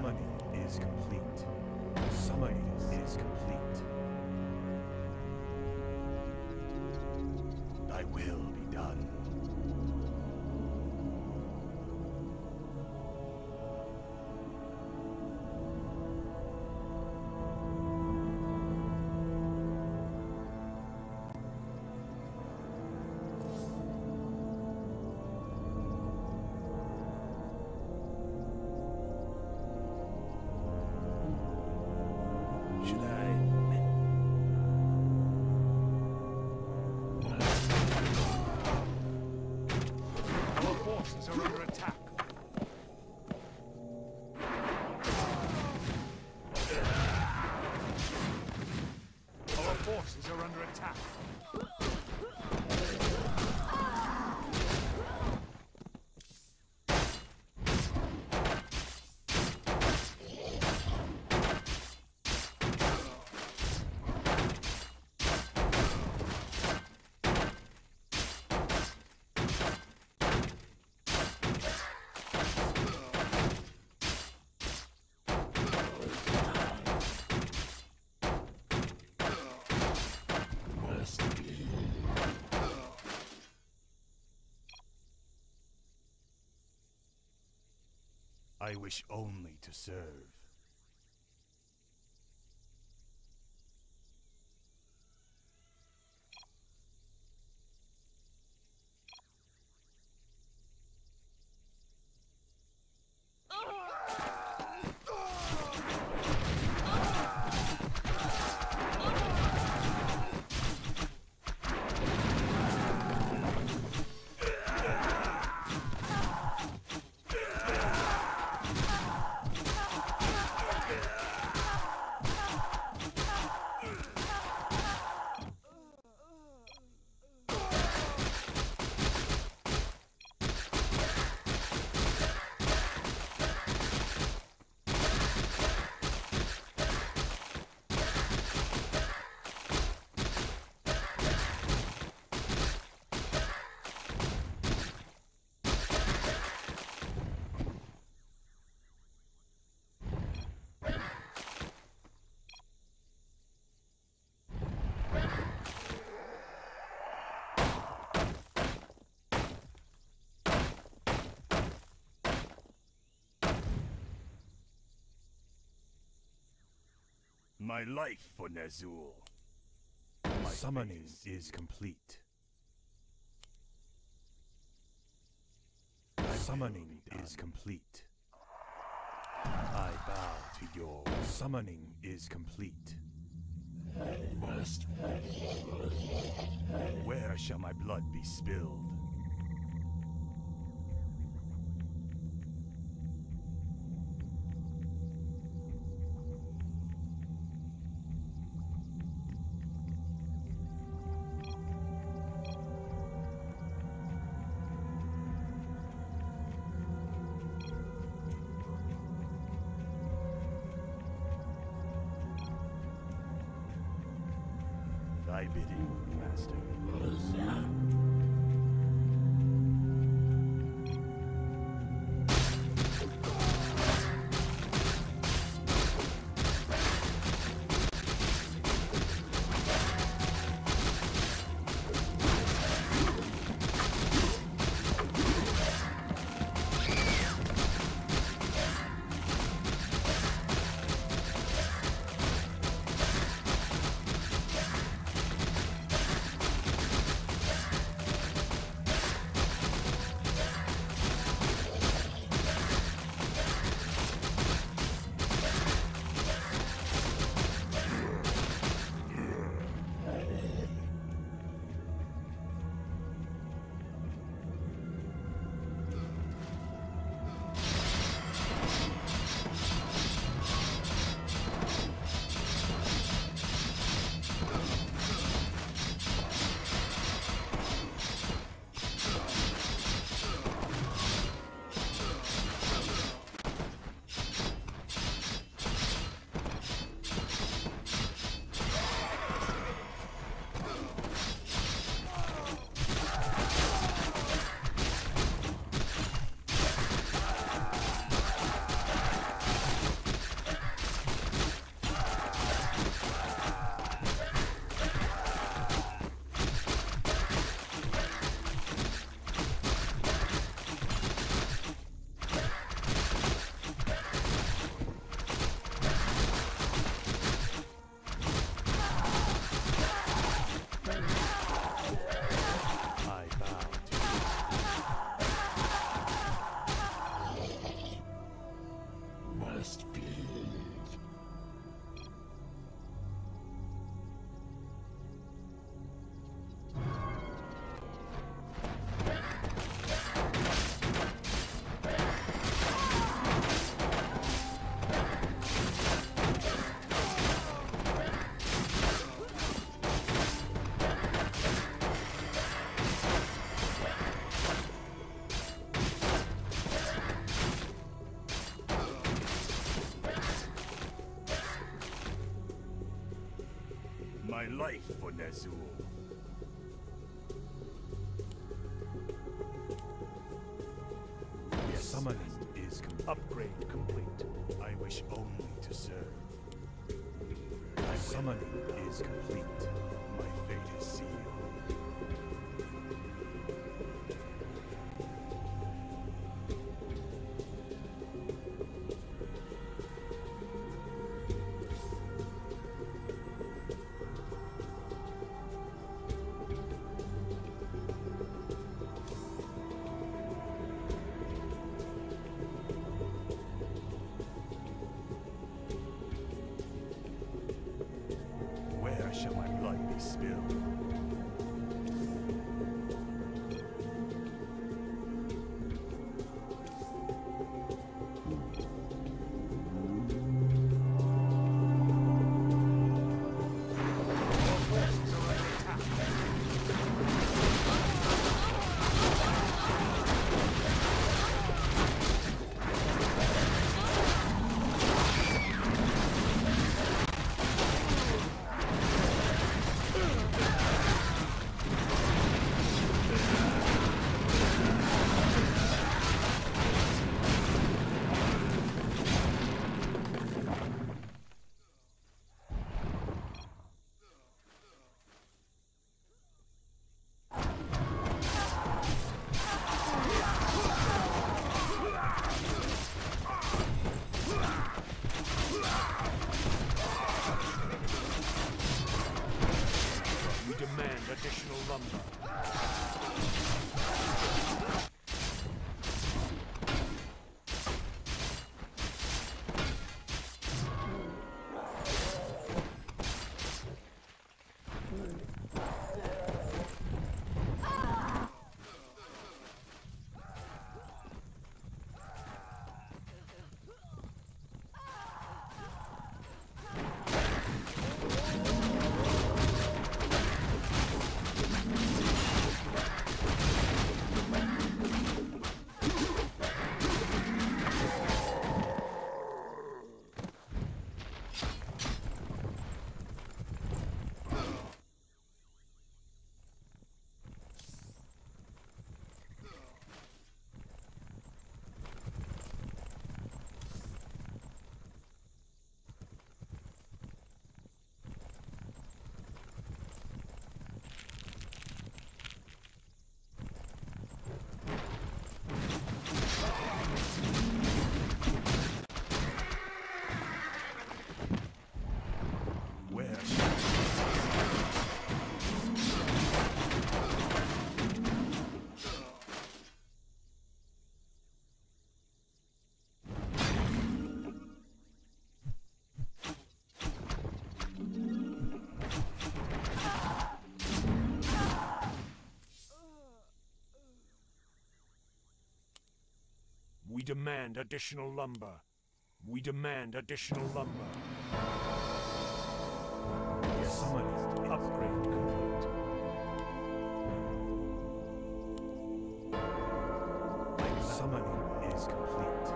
Summoning is complete. Summoning is complete. Thy will be done. I wish only to serve. My life for Ner'zhul. My summoning is complete. Summoning is complete. I bow to your summoning is complete. Where shall my blood be spilled? Thy bidding, Master. my life for Ner'zhul. Yes, summoning is upgrade complete. I wish only to serve. My summoning is complete. My fate is sealed. Shall my blood be spilled? Additional lumber. We demand additional lumber. We demand additional lumber. Summoned upgrade complete. My summoning is complete.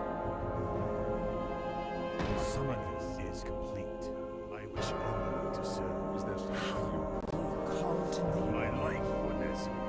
My summoning is complete. I wish only to serve as those how you come to me. My life for Ner'zhul.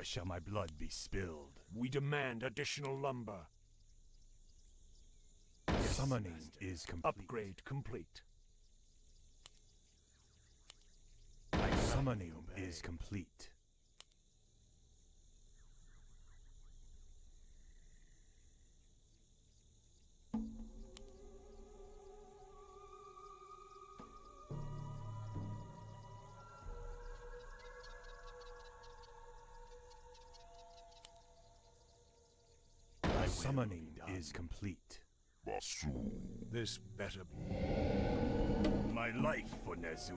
never shall my blood be spilled. We demand additional lumber. Summoning is complete. Upgrade complete. Summoning is complete. Summoning is complete. This better be my life for Ner'zhul.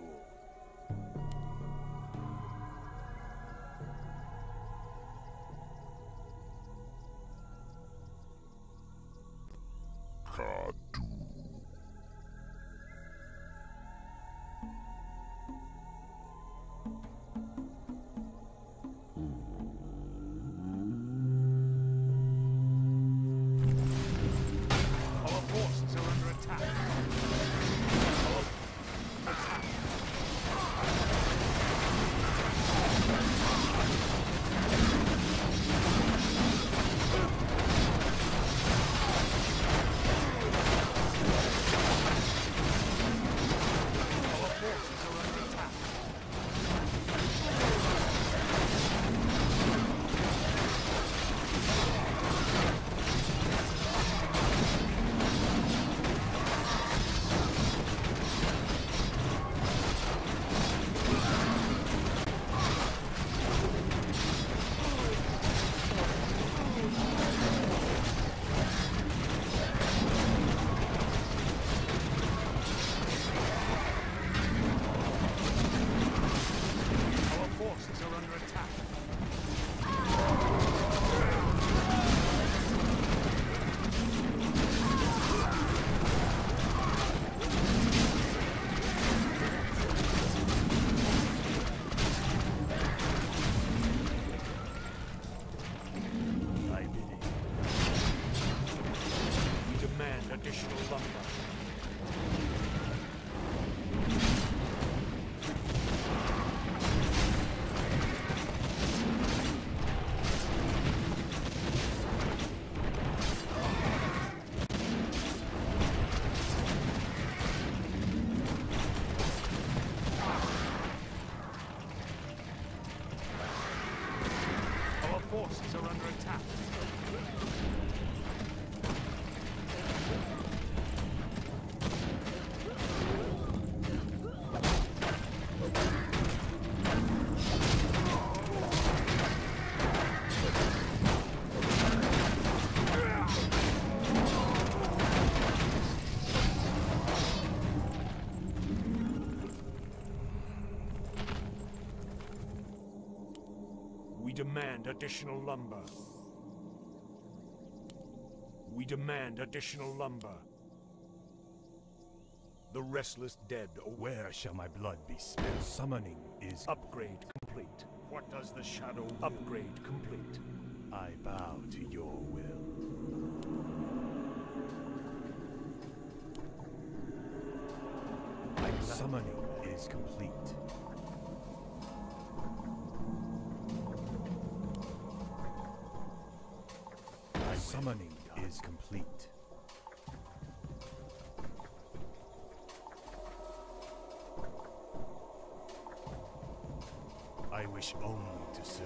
We demand additional lumber. The restless dead, oh, where shall my blood be spilled? Summoning is upgrade complete. What does the shadow will? Upgrade complete. I bow to your will. Summoning is complete. Summoning is complete. I wish only to serve.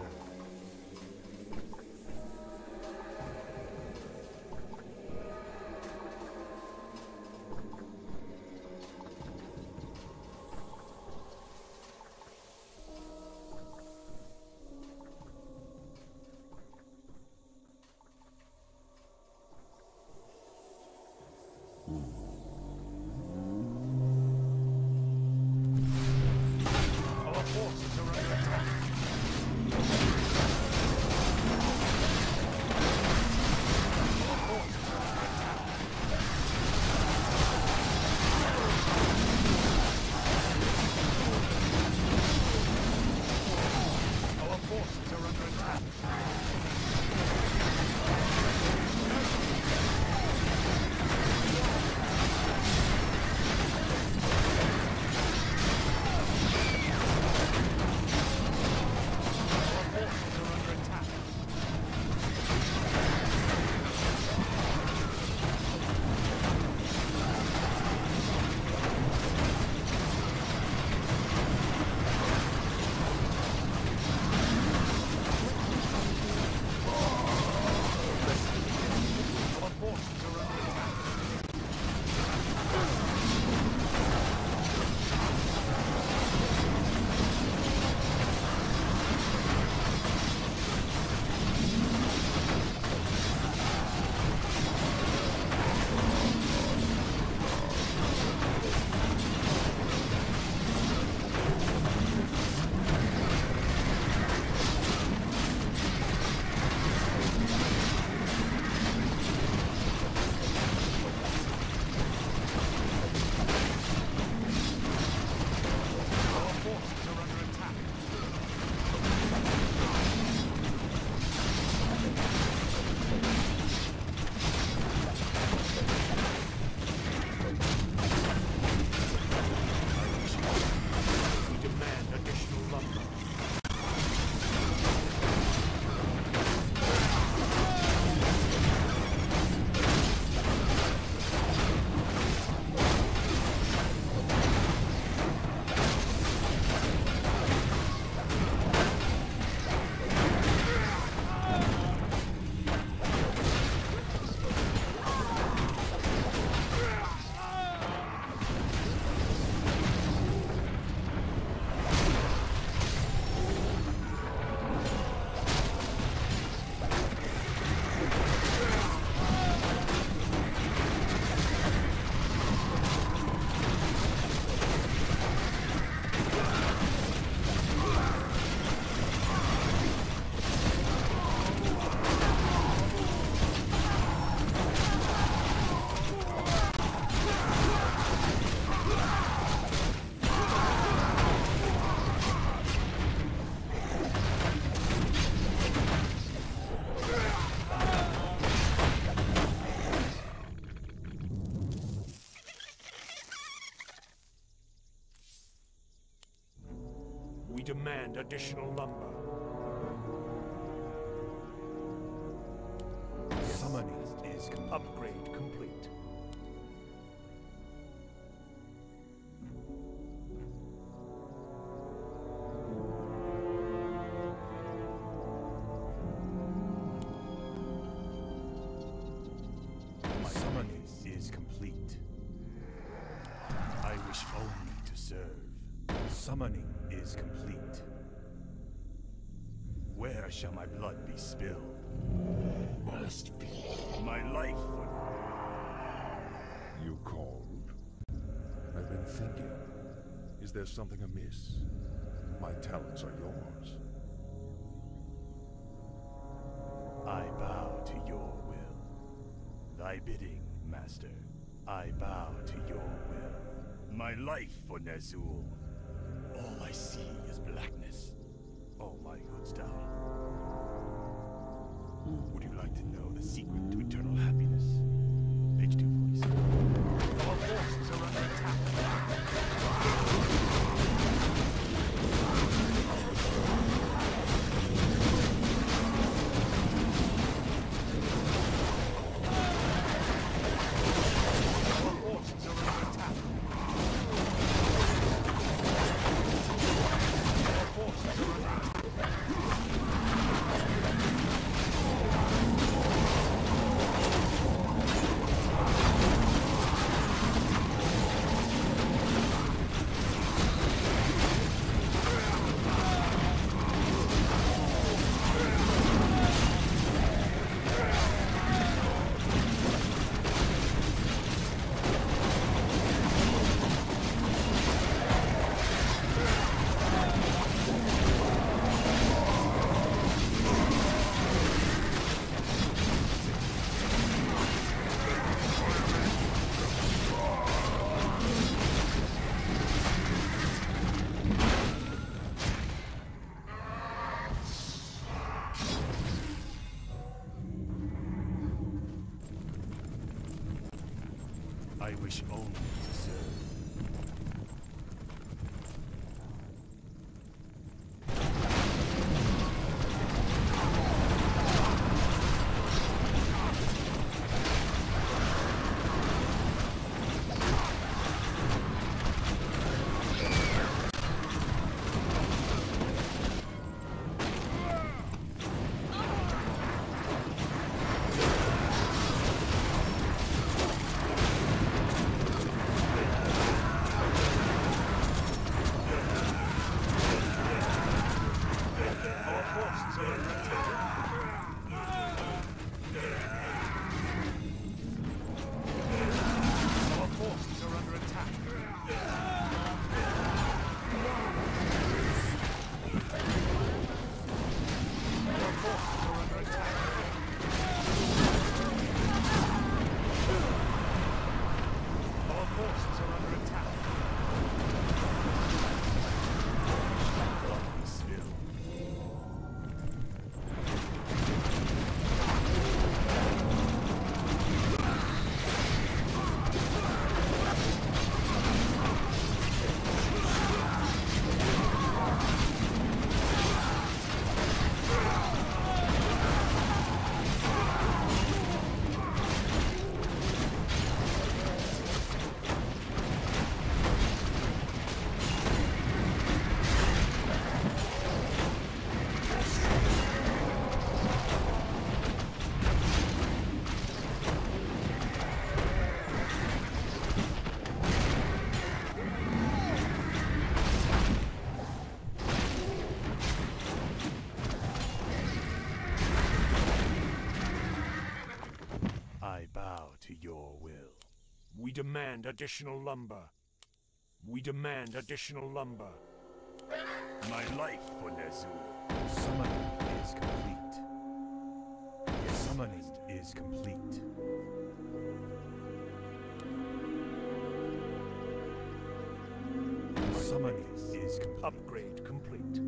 demand additional lumber. Summoning is complete. Upgrade complete. Summoning is complete. Where shall my blood be spilled? Must be my life. You called? I've been thinking. Is there something amiss? My talents are yours. I bow to your will. Thy bidding, Master. I bow to your will. My life for Ner'zhul. All I see is blackness. All my goods die. Would you like to know the secret to eternal happiness? Page 2 voice. Our forces are under attack. I wish only to serve. We demand additional lumber. We demand additional lumber. My life for Ner'zhul. Summoning is complete. Yes, summoning is complete. Summoning is complete. Upgrade complete.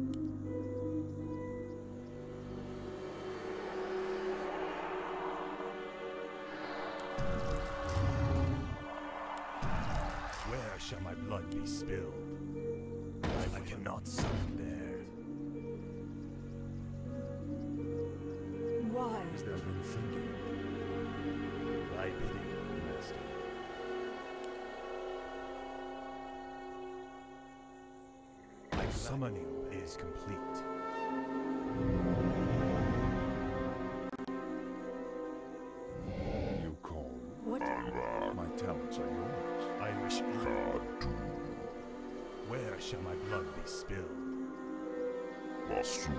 Shall my blood be spilled? I cannot summon there. things they've been thinking. I pity you, Master. My summoning is complete. You call. What? My talents are yours. I wish God too. Where shall my blood be spilled? Basu.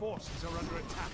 Forces are under attack.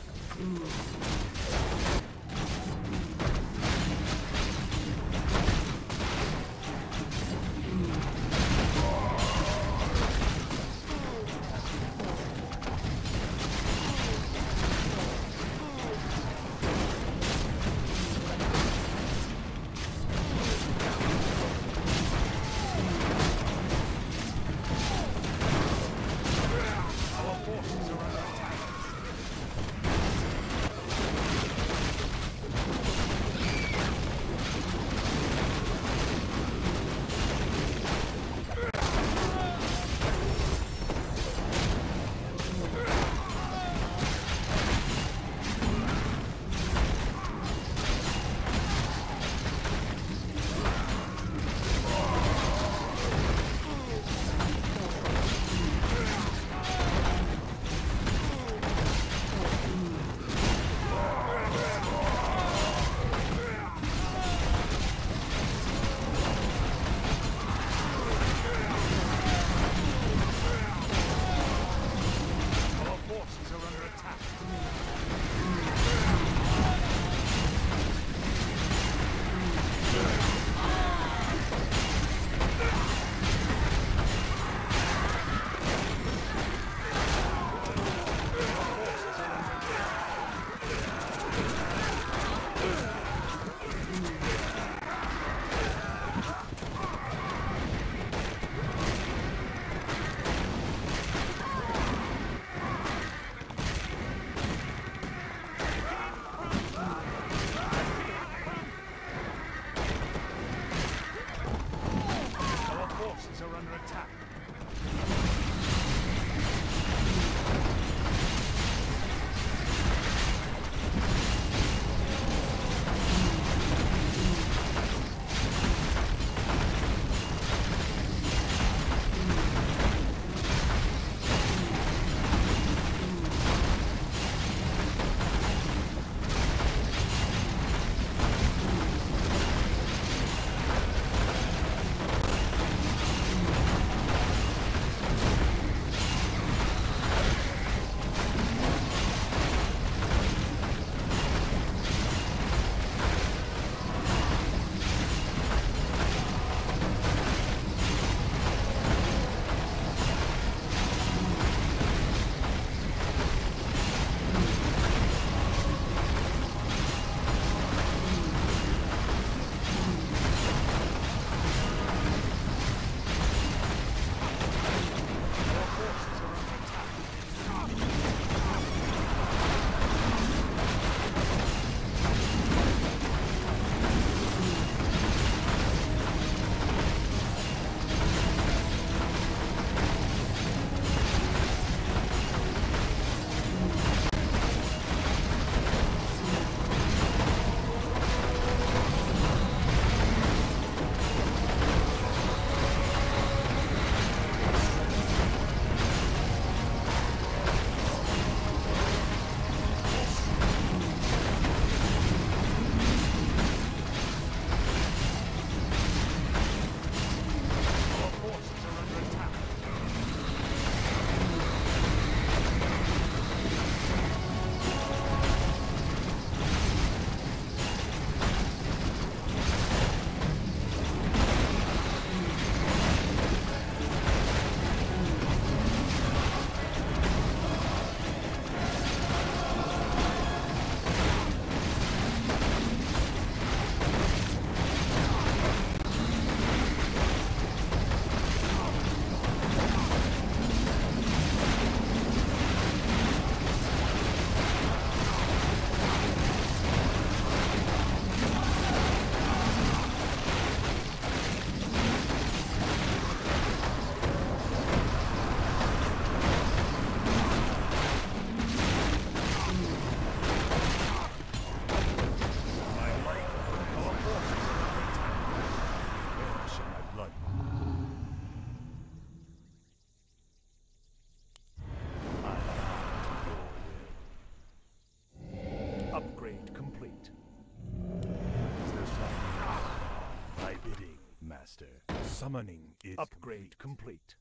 Summoning is upgrade complete.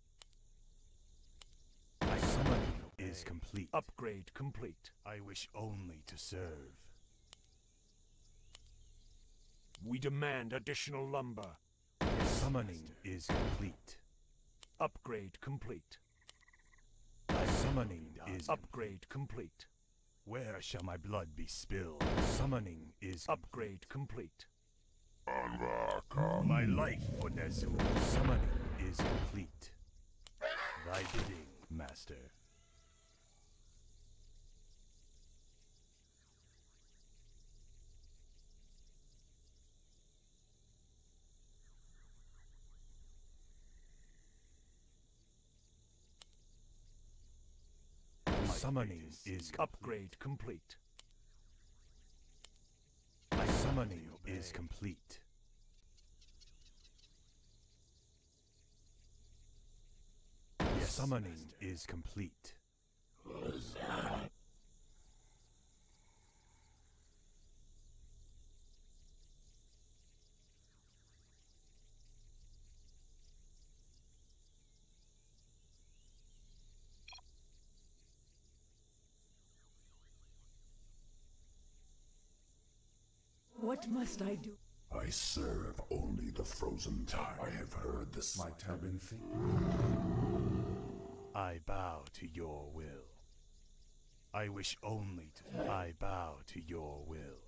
My summoning is complete. Upgrade complete. I wish only to serve. We demand additional lumber. Summoning is complete. Upgrade complete. My summoning is upgrade complete. Where shall my blood be spilled? Summoning is upgrade complete. My life for Ner'zhul. Summoning is complete. Thy bidding, Master. Summoning is upgrade complete. My summoning is complete. Yes, summoning master. Is complete. What must I do? I serve only the frozen time. I have heard the slight cabin thing. I bow to your will. I wish only to. I bow to your will.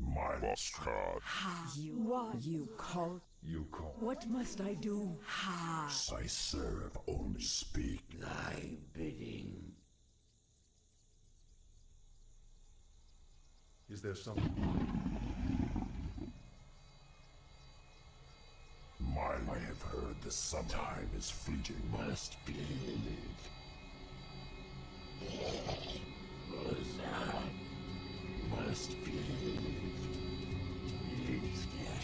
My lost card. Ha! You call. What must I do? Ha! I serve only. Speak thy bidding. Is there something? I have heard the summertime is fleeting. Must be believed. Must be believed. It is scary.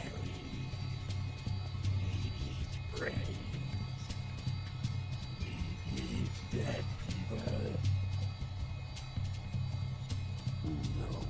It brains. It dead people. Who knows?